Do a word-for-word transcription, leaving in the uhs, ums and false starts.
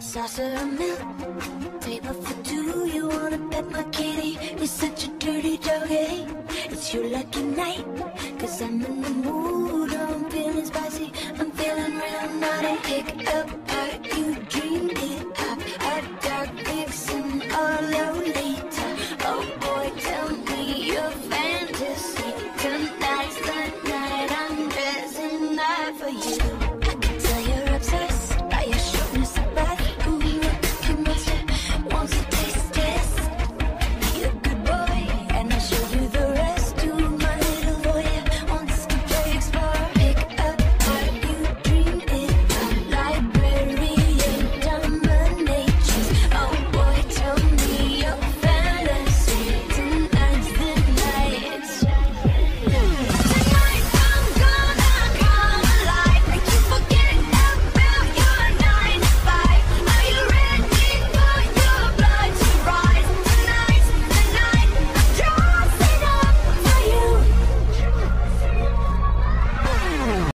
Saucer of milk, table for two. You wanna pet my kitty? You're such a dirty doggy. It's your lucky night, cause I'm in the mood. I'm feeling spicy, I'm feeling real naughty. Pick up